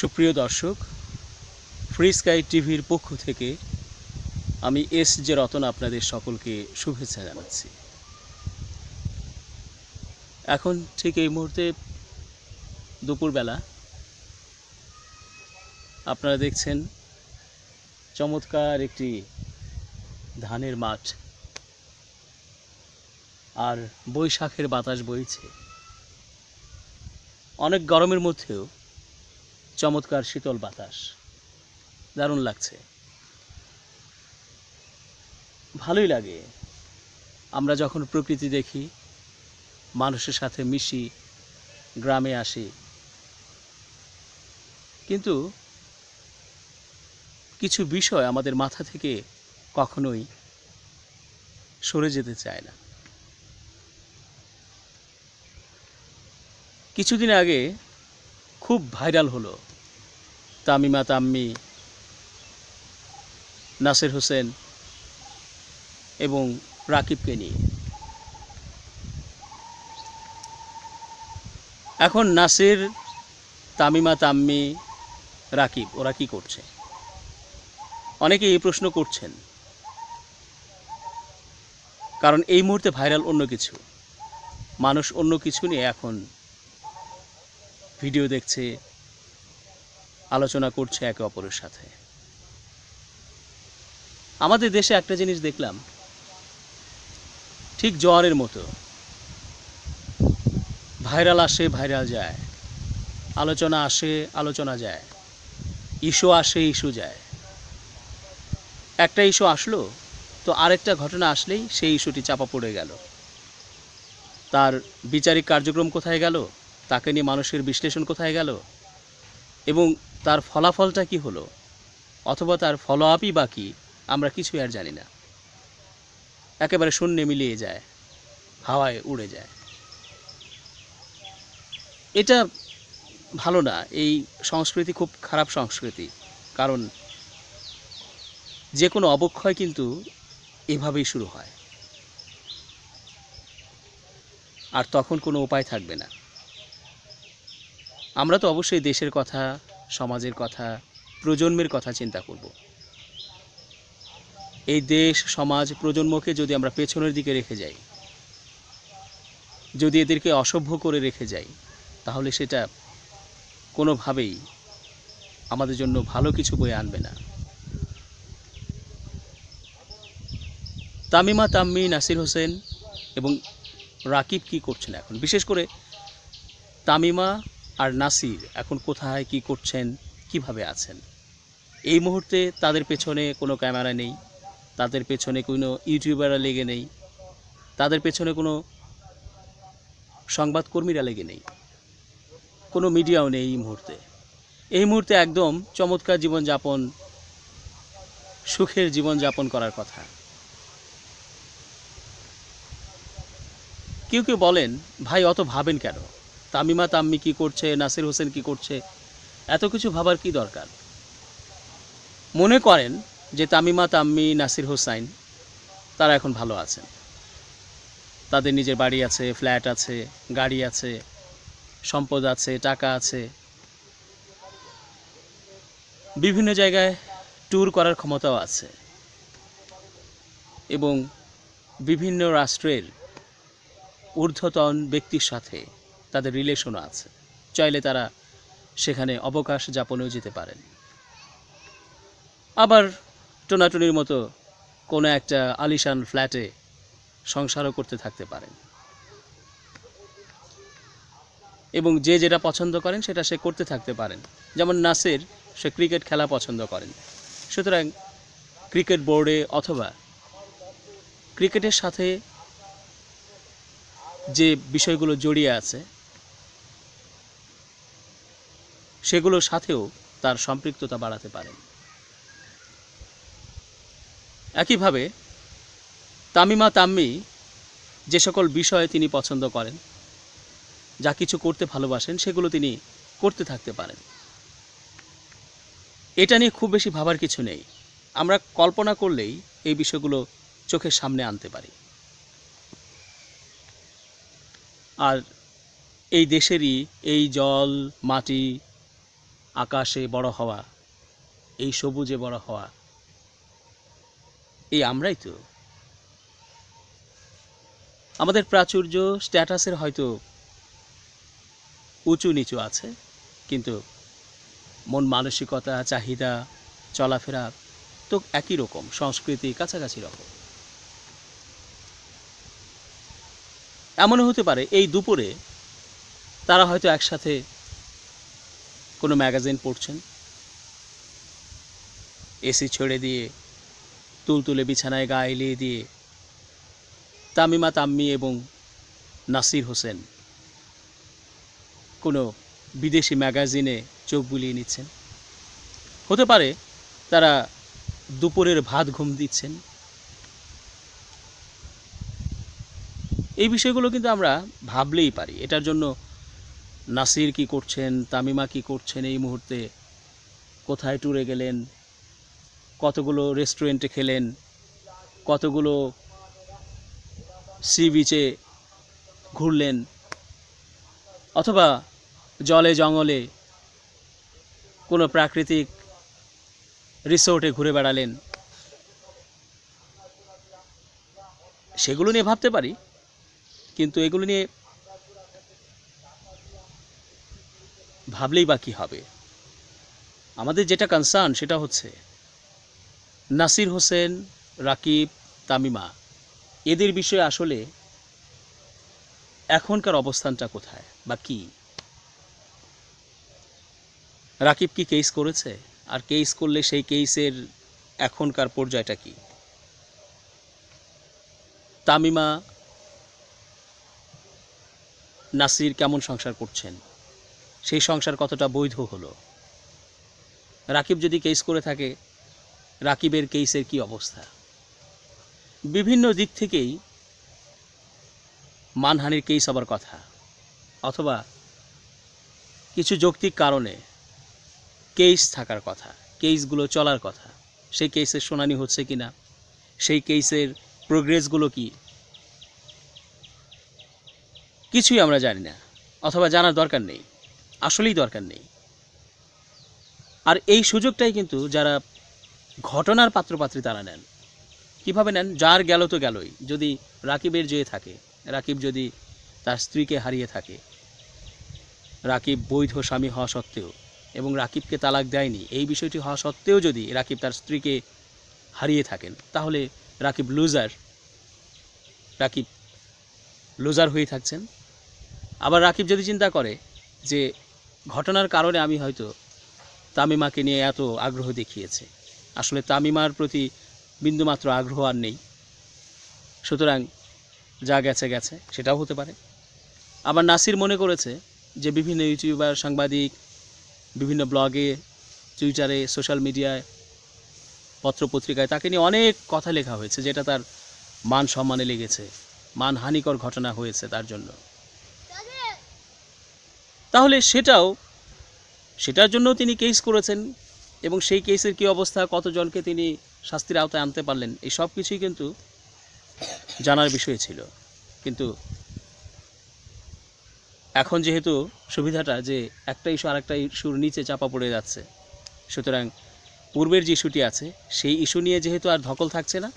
সুপ্রিয় দর্শক, free sky টিভির পক্ষ থেকে আমি এস জে রতন আপনাদের সকলকে শুভেচ্ছা জানাচ্ছি। এখন ঠিক এই মুহূর্তে দুপুরবেলা, আপনারা দেখছেন চমৎকার একটি ধানের মাঠ, আর বৈশাখের বাতাস বইছে। অনেক গরমের মধ্যেও চমৎকার শীতল বাতাস, দারুণ লাগছে, ভালোই লাগে। আমরা যখন প্রকৃতি দেখি, মানুষের সাথে মিশি, গ্রামে আসি, কিন্তু কিছু বিষয় আমাদের মাথা থেকে কখনোই সরে যেতে চায় না। কিছুদিন আগে খুব ভাইরাল হলো তামিমা তাম্মি, নাসির হোসেন এবং রাকিবকে নিয়ে। এখন নাসির, তামিমা তাম্মি, রাকিব ওরা কী করছে? অনেকে এই প্রশ্ন করছেন, কারণ এই মুহূর্তে ভাইরাল অন্য কিছু, মানুষ অন্য কিছু নিয়ে এখন ভিডিও দেখছে, আলোচনা করছে একে অপরের সাথে। আমাদের দেশে একটা জিনিস দেখলাম, ঠিক জোয়ারের মতো ভাইরাল আসে, ভাইরাল যায়, আলোচনা আসে, আলোচনা যায়, ইস্যু আসে, ইস্যু যায়। একটা ইস্যু আসলো তো আরেকটা ঘটনা আসলেই সেই ইস্যুটি চাপা পড়ে গেল, তার বিচারিক কার্যক্রম কোথায় গেল, তাকে নিয়ে মানুষের বিশ্লেষণ কোথায় গেল, এবং তার ফলাফলটা কি হলো, অথবা তার ফলো আপই বা কী, আমরা কিছুই আর জানি না। একেবারে শূন্যে মিলিয়ে যায়, হাওয়ায় উড়ে যায়। এটা ভালো না, এই সংস্কৃতি খুব খারাপ সংস্কৃতি, কারণ যে কোনো অবক্ষয় কিন্তু এভাবেই শুরু হয়, আর তখন কোনো উপায় থাকবে না। আমরা তো অবশ্যই দেশের কথা, সমাজের কথা, প্রজন্মের কথা চিন্তা করব। এই দেশ, সমাজ, প্রজন্মকে যদি আমরা পেছনের দিকে রেখে যাই, যদি এদেরকে অসভ্য করে রেখে যাই, তাহলে সেটা কোনোভাবেই আমাদের জন্য ভালো কিছু বয়ে আনবে না। তামিমা তাম্মি, নাসির হোসেন এবং রাকিব কি করছেন এখন, বিশেষ করে তামিমা আর নাসির এখন কোথায়, কি করছেন, কিভাবে আছেন? এই মুহূর্তে তাদের পেছনে কোনো ক্যামেরা নেই, তাদের পেছনে কোনো ইউটিউবাররা লেগে নেই, তাদের পেছনে কোনো সংবাদকর্মীরা লেগে নেই, কোনো মিডিয়াও নেই। এই মুহূর্তে একদম চমৎকার জীবনযাপন, সুখের জীবনযাপন করার কথা। কেউ কেউ বলেন, ভাই অত ভাবেন কেন, তামিমা তাম্মি কী করছে, নাসির হোসেন কী করছে, এত কিছু ভাবার কি দরকার? মনে করেন যে তামিমা তাম্মি, নাসির হোসেন তারা এখন ভালো আছেন, তাদের নিজের বাড়ি আছে, ফ্ল্যাট আছে, গাড়ি আছে, সম্পদ আছে, টাকা আছে, বিভিন্ন জায়গায় ট্যুর করার ক্ষমতাও আছে, এবং বিভিন্ন রাষ্ট্রের ঊর্ধ্বতন ব্যক্তির সাথে তাদের রিলেশনও আছে, চাইলে তারা সেখানে অবকাশ যাপনেও যেতে পারেন। আবার টোনাটুনির মতো কোনো একটা আলিশান ফ্ল্যাটে সংসারও করতে থাকতে পারেন, এবং যে যেটা পছন্দ করেন সেটা সে করতে থাকতে পারেন। যেমন নাসির, সে ক্রিকেট খেলা পছন্দ করেন, সুতরাং ক্রিকেট বোর্ডে অথবা ক্রিকেটের সাথে যে বিষয়গুলো জড়িয়ে আছে সেগুলোর সাথেও তার সম্পৃক্ততা বাড়াতে পারেন। একইভাবে তামিমা তাম্মি যে সকল বিষয়ে তিনি পছন্দ করেন, যা কিছু করতে ভালোবাসেন, সেগুলো তিনি করতে থাকতে পারেন। এটা নিয়ে খুব বেশি ভাবার কিছু নেই, আমরা কল্পনা করলেই এই বিষয়গুলো চোখের সামনে আনতে পারি। আর এই দেশেরই, এই জল, মাটি, আকাশে বড় হওয়া, এই সবুজে বড় হওয়া, এই আমরাই তো। আমাদের প্রাচুর্য স্ট্যাটাসের হয়তো উঁচু নিচু আছে, কিন্তু মন মানসিকতা, চাহিদা, চলাফেরা তো একই রকম, সংস্কৃতি কাছাকাছি রকম। এমনও হতে পারে এই দুপুরে তারা হয়তো একসাথে কোনো ম্যাগাজিন পড়ছেন, এসি ছেড়ে দিয়ে তুলতুলে বিছানায় গা এলিয়ে দিয়ে তামিমা তাম্মি এবং নাসির হোসেন কোনো বিদেশি ম্যাগাজিনে চোখ বুলিয়ে নিচ্ছেন। হতে পারে তারা দুপুরের ভাত ঘুম দিচ্ছেন। এই বিষয়গুলো কিন্তু আমরা ভাবলেই পারি। এটার জন্য নাসির কি করছেন, তামিমা কি করছেন, এই মুহূর্তে কোথায় ট্যুরে গেলেন, কতগুলো রেস্টুরেন্টে খেলেন, কতগুলো সি বিচে ঘুরলেন, অথবা জলে জঙ্গলে কোনো প্রাকৃতিক রিসোর্টে ঘুরে বেড়ালেন, সেগুলো নিয়ে ভাবতে পারি। কিন্তু এগুলো নিয়ে ভাবলেই বা কী হবে? আমাদের যেটা কনসার্ন সেটা হচ্ছে নাসির হোসেন, রাকিব, তামিমা, এদের বিষয়ে আসলে এখনকার অবস্থানটা কোথায় বা কী? রাকিব কি কেস করেছে, আর কেস করলে সেই কেসের এখনকার পর্যায়টা কি? তামিমা, নাসির কেমন সংসার করছেন, সেই সংসার কতটা বৈধ হলো? রাকিব যদি কেস করে থাকে, রাকিবের কেসের কি অবস্থা? বিভিন্ন দিক থেকেই মানহানির কেস হবার কথা, অথবা কিছু যৌক্তিক কারণে কেস থাকার কথা, কেসগুলো চলার কথা। সেই কেসের শুনানি হচ্ছে কি না, সেই কেসের প্রোগ্রেসগুলো কি, কিছুই আমরা জানি না, অথবা জানার দরকার নেই, আসলেই দরকার নেই। আর এই সুযোগটাই কিন্তু যারা ঘটনার পাত্রপাত্রী তারা নেন। কীভাবে নেন? যার গেল তো গেলই। যদি রাকিবের জেয়ে থাকে, রাকিব যদি তার স্ত্রীকে হারিয়ে থাকে, রাকিব বৈধ স্বামী হওয়া সত্ত্বেও এবং রাকিবকে তালাক দেয়নি এই বিষয়টি হওয়া সত্ত্বেও যদি রাকিব তার স্ত্রীকে হারিয়ে থাকেন, তাহলে রাকিব লুজার, রাকিব লুজার হয়ে থাকছেন। আবার রাকিব যদি চিন্তা করে যে ঘটনার কারণে আমি হয়তো তামিমাকে নিয়ে এত আগ্রহ দেখিয়েছে, আসলে তামিমার প্রতি বিন্দুমাত্র আগ্রহ আর নেই, সুতরাং যা গেছে গেছে, সেটাও হতে পারে। আবার নাসির মনে করেছে যে বিভিন্ন ইউটিউবার, সাংবাদিক, বিভিন্ন ব্লগে, টুইটারে, সোশ্যাল মিডিয়ায়, পত্রপত্রিকায় তাকে নিয়ে অনেক কথা লেখা হয়েছে, যেটা তার মান সম্মানে লেগেছে, মানহানিকর ঘটনা হয়েছে তার জন্য। তাহলে সেটার জন্য তিনি কেস করেছেন, এবং সেই কেসের কী অবস্থা, কতজনকে তিনি শাস্তির আওতায় আনতে পারলেন, এই সব কিছুই কিন্তু জানার বিষয় ছিল। কিন্তু এখন যেহেতু সুবিধাটা যে একটা ইস্যু আর একটা ইস্যুর নিচে চাপা পড়ে যাচ্ছে, সুতরাং পূর্বের যে ইস্যুটি আছে সেই ইস্যু নিয়ে যেহেতু আর ধকল থাকছে না,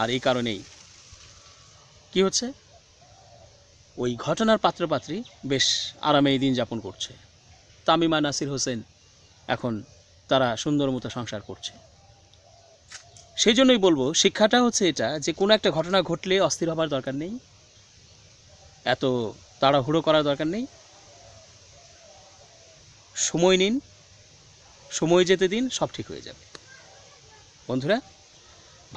আর এই কারণেই কি হচ্ছে, ওই ঘটনার পাত্রপাত্রী বেশ আরামে এই দিন যাপন করছে। তামিমা, নাসির হোসেন এখন তারা সুন্দর মতো সংসার করছে। সেই জন্যই বলবো, শিক্ষাটা হচ্ছে এটা যে কোনো একটা ঘটনা ঘটলে অস্থির হবার দরকার নেই, এত তাড়াহুড়ো করার দরকার নেই। সময় নিন, সময় যেতে দিন, সব ঠিক হয়ে যাবে। বন্ধুরা,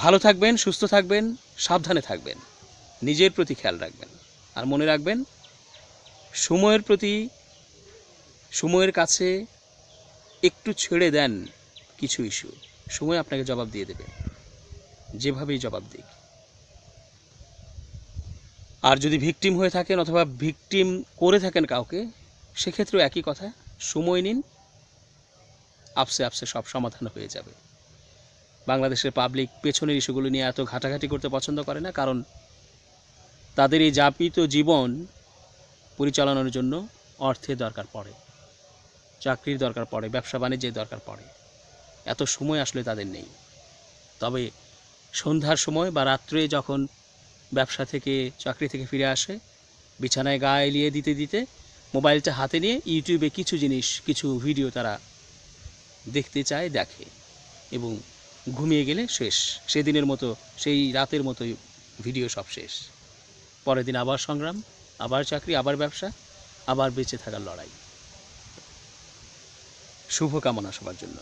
ভালো থাকবেন, সুস্থ থাকবেন, সাবধানে থাকবেন, নিজের প্রতি খেয়াল রাখবেন। আর মনে রাখবেন, সময়ের প্রতি, সময়ের কাছে একটু ছেড়ে দেন কিছু ইস্যু, সময় আপনাকে জবাব দিয়ে দেবে, যেভাবেই জবাব দিক। আর যদি ভিকটিম হয়ে থাকেন অথবা ভিকটিম করে থাকেন কাউকে, সেক্ষেত্রেও একই কথা, সময় নিন, আপসে আপসে সব সমাধান হয়ে যাবে। বাংলাদেশের পাবলিক পেছনের ইস্যুগুলো নিয়ে এত ঘাটাঘাটি করতে পছন্দ করে না, কারণ তাদের এই যাপিত জীবন পরিচালনার জন্য অর্থের দরকার পড়ে। চাকরির দরকার পড়ে, ব্যবসা বাণিজ্যের দরকার পড়ে, এত সময় আসলে তাদের নেই। তবে সন্ধ্যার সময় বা রাত্রে যখন ব্যবসা থেকে চাকরি থেকে ফিরে আসে, বিছানায় গা এলিয়ে দিতে দিতে মোবাইলটা হাতে নিয়ে ইউটিউবে কিছু ভিডিও তারা দেখতে চায়, দেখে এবং ঘুমিয়ে গেলে শেষ, সেদিনের মতো সেই রাতের মতো ভিডিও সব শেষ। পরের দিন আবার সংগ্রাম, আবার চাকরি, আবার ব্যবসা, আবার বেঁচে থাকার লড়াই। শুভকামনা সবার জন্য।